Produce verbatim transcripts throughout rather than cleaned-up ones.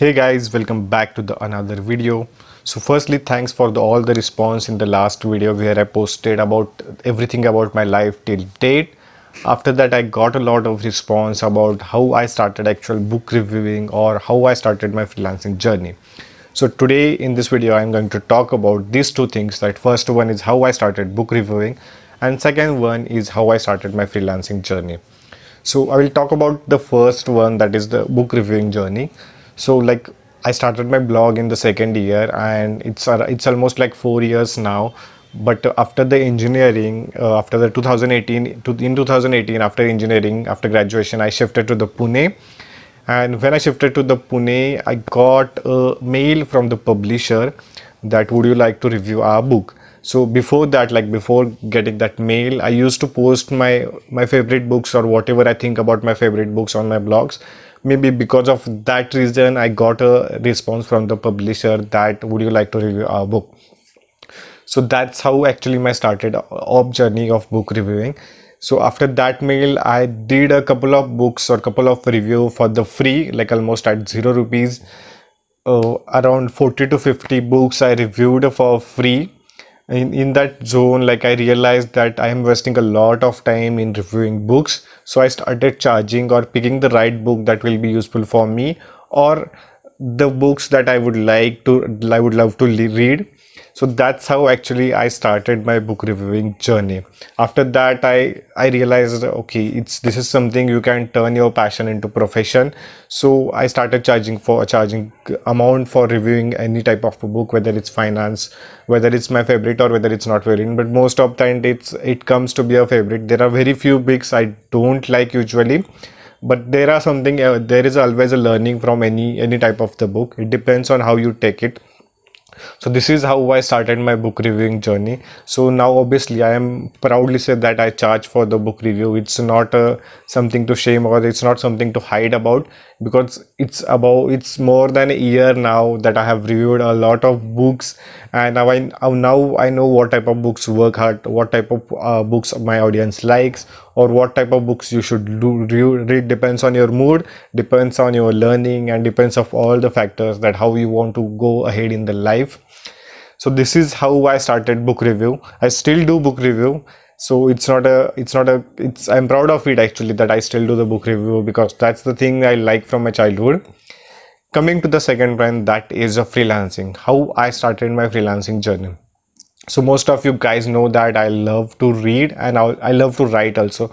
Hey guys, welcome back to the another video. So firstly, thanks for the, all the response in the last video where I posted about everything about my life till date. After that, I got a lot of response about how I started actual book reviewing or how I started my freelancing journey. So today in this video, I'm going to talk about these two things. That first one is how I started book reviewing and second one is how I started my freelancing journey. So I will talk about the first one, that is the book reviewing journey. So like I started my blog in the second year and it's it's almost like four years now. But after the engineering, uh, after the two thousand eighteen, to, in two thousand eighteen after engineering, after graduation, I shifted to the Pune. And when I shifted to the Pune, I got a mail from the publisher that would you like to review our book. So before that, like before getting that mail, I used to post my my favorite books or whatever I think about my favorite books on my blogs. Maybe because of that reason, I got a response from the publisher that would you like to review our book. So that's how actually my started off journey of book reviewing. So after that mail, I did a couple of books or couple of review for the free, like almost at zero rupees. Uh, around forty to fifty books I reviewed for free. In, in that zone, like I realized that I am wasting a lot of time in reviewing books. So I started charging or picking the right book that will be useful for me or the books that I would like to, I would love to read. So that's how actually I started my book reviewing journey. After that, I, I realized, okay, it's, this is something you can turn your passion into profession. So I started charging for a charging amount for reviewing any type of a book, whether it's finance, whether it's my favorite or whether it's not favorite. But most of the time it's, it comes to be a favorite. There are very few books I don't like usually, but there are something, uh, there is always a learning from any, any type of the book. It depends on how you take it. So this is how I started my book reviewing journey. So now obviously I am proudly say that I charge for the book review. It's not uh, something to shame or it's not something to hide about, because it's about it's more than a year now that I have reviewed a lot of books, and now I, now I know what type of books work hard, what type of uh, books my audience likes, or what type of books you should read. Depends on your mood, depends on your learning, and depends on all the factors that how you want to go ahead in the life. So this is how I started book review. I still do book review. So it's not a, it's not a, it's, I'm proud of it actually that I still do the book review, because that's the thing I like from my childhood. Coming to the second one, that is a freelancing, how I started my freelancing journey. So most of you guys know that I love to read and I'll, I love to write also.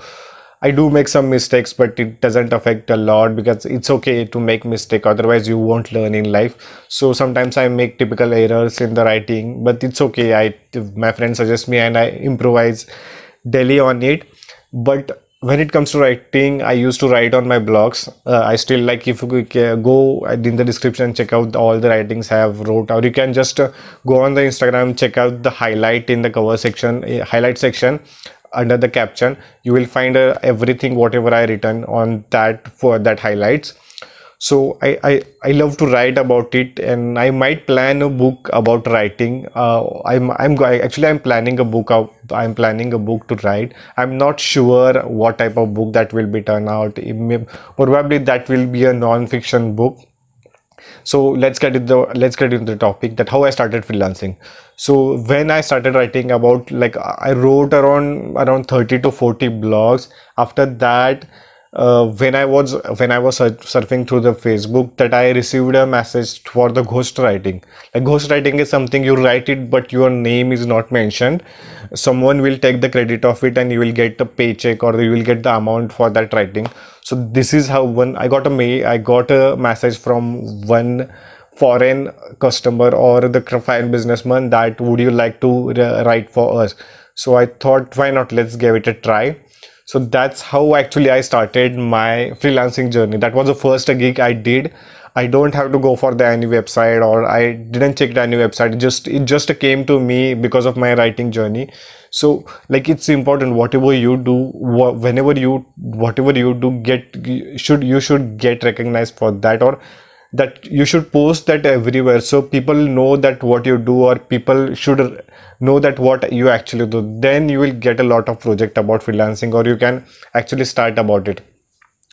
I do make some mistakes, but it doesn't affect a lot because it's okay to make mistake. Otherwise you won't learn in life. So sometimes I make typical errors in the writing, but it's okay. I, my friends suggest me and I improvise daily on it. But when it comes to writing, I used to write on my blogs. Uh, I still like, if you go in the description, check out all the writings I have wrote, or you can just uh, go on the Instagram, check out the highlight in the cover section, uh, highlight section under the caption. You will find uh, everything, whatever I written on that for that highlights. So I, I, I love to write about it, and I might plan a book about writing. Uh, I'm, I'm actually, I'm planning a book out. I'm planning a book to write. I'm not sure what type of book that will be turned out. It may, probably that will be a non-fiction book. So let's get into the, let's get into the topic, that how I started freelancing. So when I started writing about, like I wrote around, around thirty to forty blogs. After that, Uh, when I was when I was surfing through the Facebook, that I received a message for the ghostwriting. Like ghostwriting is something you write it, but your name is not mentioned. Someone will take the credit of it and you will get the paycheck, or you will get the amount for that writing. So this is how one I got a mail, I got a message from one foreign customer or the foreign businessman that would you like to write for us. So I thought, why not? Let's give it a try. So that's how actually I started my freelancing journey. That was the first gig I did. I don't have to go for the any website, or I didn't check the any website. It just it just came to me because of my writing journey. So like it's important, whatever you do, whenever you whatever you do, get should you should get recognized for that, or that you should post that everywhere, so people know that what you do, or people should know that what you actually do. Then you will get a lot of project about freelancing, or you can actually start about it.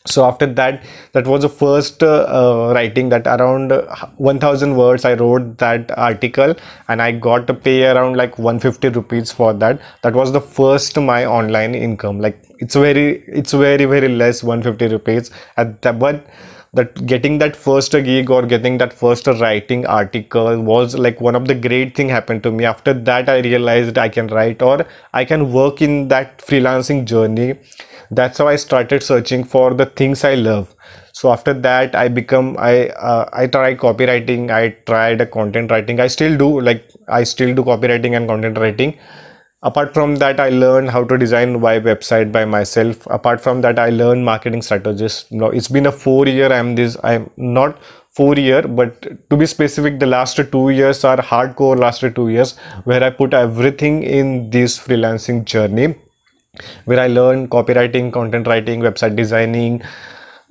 So after that, that was the first uh, uh, writing, that around one thousand words I wrote that article, and I got to pay around like one hundred fifty rupees for that. That was the first my online income. Like it's very, it's very, very less, one hundred fifty rupees at the, but that getting that first gig or getting that first writing article was like one of the great thing happened to me. After that, I realized I can write or I can work in that freelancing journey. That's how I started searching for the things I love. So after that, I become I uh, I tried copywriting, I tried content writing, I still do like I still do copywriting and content writing. Apart from that, I learned how to design my website by myself. Apart from that, I learned marketing strategies. Now it's been a four year I'm this I'm not four year but to be specific, the last two years are hardcore last two years where I put everything in this freelancing journey, where I learned copywriting, content writing, website designing,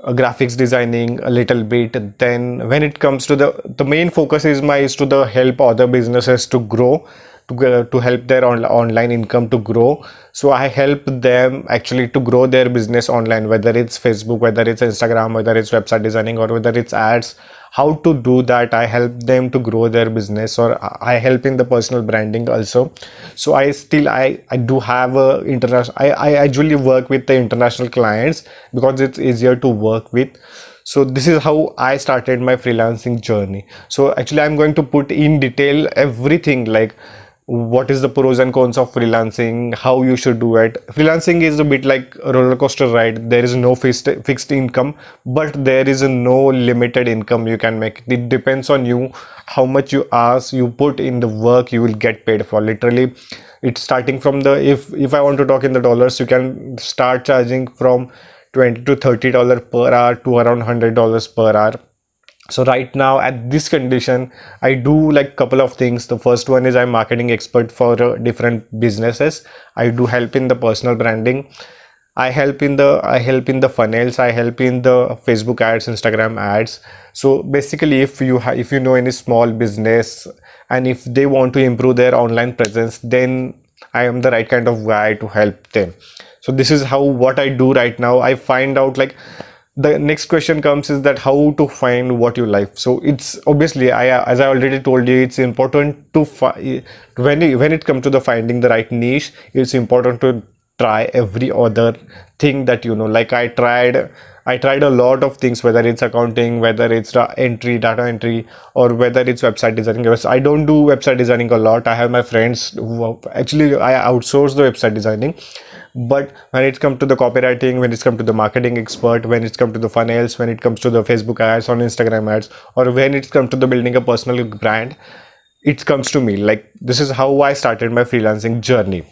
uh, graphics designing a little bit. Then when it comes to the the main focus is my is to the help other businesses to grow, to, uh, to help their on, online income to grow. So I help them actually to grow their business online, whether it's Facebook, whether it's Instagram, whether it's website designing, or whether it's ads. How to do that, I help them to grow their business, or I help in the personal branding also. So I still I, I do have a international I, I usually work with the international clients because it's easier to work with. So this is how I started my freelancing journey. So actually I'm going to put in detail everything, like what is the pros and cons of freelancing, how you should do it. Freelancing is a bit like a roller coaster ride. There is no fixed fixed income, but there is no limited income you can make. It depends on you, how much you ask, you put in the work, you will get paid for. Literally, it's starting from the, if if I want to talk in the dollars, you can start charging from twenty to thirty dollars per hour to around one hundred dollars per hour. So right now at this condition, I do like couple of things. The first one is I'm marketing expert for uh, different businesses. I do help in the personal branding. I help in the I help in the funnels. I help in the Facebook ads, Instagram ads. So basically, if you ha if you know any small business and if they want to improve their online presence, then I am the right kind of guy to help them. So this is how what I do right now. I find out like. The next question comes is that how to find what you like. So it's obviously, I as I already told you, it's important to find, when you, when it comes to the finding the right niche, it's important to try every other thing that you know. Like I tried, I tried a lot of things, whether it's accounting, whether it's entry, data entry, or whether it's website designing. I don't do website designing a lot. I have my friends who actually I outsource the website designing. But when it comes to the copywriting, when it comes to the marketing expert, when it comes to the funnels, when it comes to the Facebook ads on Instagram ads, or when it comes to the building a personal brand, it comes to me. Like this is how I started my freelancing journey.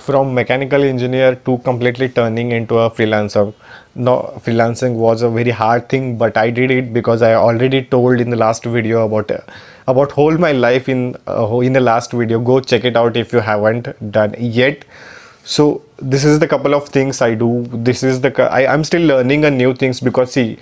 From mechanical engineer to completely turning into a freelancer. Now freelancing was a very hard thing, but I did it because I already told in the last video about uh, about whole my life in uh, in the last video. Go check it out if you haven't done yet. So this is the couple of things I do. This is the I, I'm still learning a new things, because see,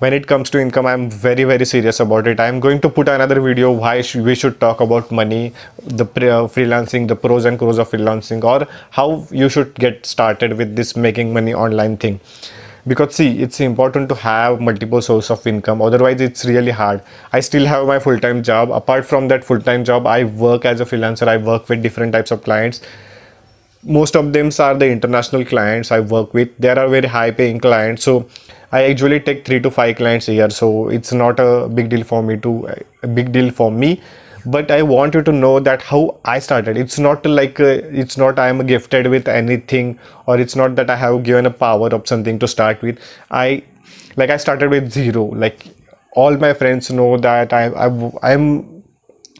when it comes to income, I'm very very serious about it. I'm going to put another video why sh we should talk about money, the pre uh, freelancing, the pros and cons of freelancing, or how you should get started with this making money online thing. Because see, it's important to have multiple sources of income, otherwise it's really hard. I still have my full-time job. Apart from that full-time job, I work as a freelancer. I work with different types of clients. Most of them are the international clients I work with. There are very high paying clients, so I usually take three to five clients a year, so it's not a big deal for me to a big deal for me. But I want you to know that how I started. It's not like a, it's not I am gifted with anything, or it's not that I have given a power of something to start with. I like I started with zero. Like all my friends know that I I am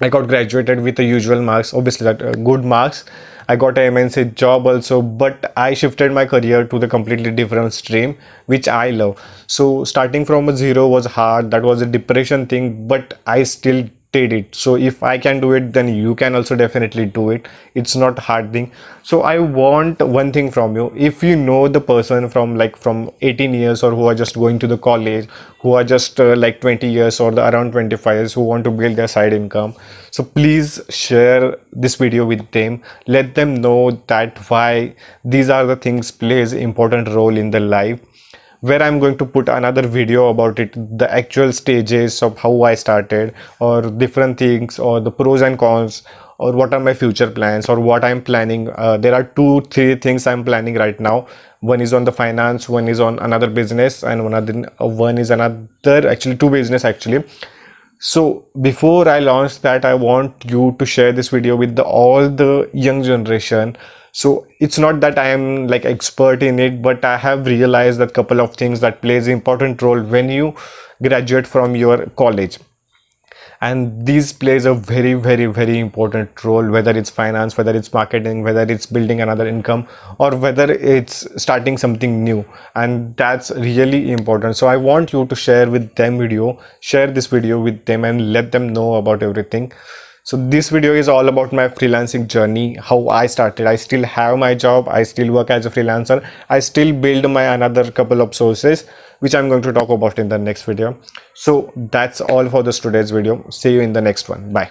I got graduated with the usual marks, obviously that uh, good marks. I got an M N C job also, but I shifted my career to the completely different stream, which I love. So starting from a zero was hard. That was a depression thing, but I still did it. So if I can do it, then you can also definitely do it. It's not hard thing. So I want one thing from you. If you know the person from like from eighteen years, or who are just going to the college, who are just uh, like twenty years or the around twenty-five years, who want to build their side income, so please share this video with them. Let them know that why these are the things plays important role in their life, where I'm going to put another video about it, the actual stages of how I started, or different things, or the pros and cons, or what are my future plans, or what I'm planning. Uh, there are two, three things I'm planning right now. One is on the finance, one is on another business, and one, other, one is another, actually two business actually. So before I launch that, I want you to share this video with the, all the young generation. So it's not that I am like expert in it, but I have realized that couple of things that plays important role when you graduate from your college. And this plays a very, very, very important role, whether it's finance, whether it's marketing, whether it's building another income, or whether it's starting something new. And that's really important. So I want you to share with them video, share this video with them and let them know about everything. So this video is all about my freelancing journey, how I started. I still have my job, I still work as a freelancer, I still build my another couple of sources, which I'm going to talk about in the next video. So that's all for this today's video. See you in the next one. Bye.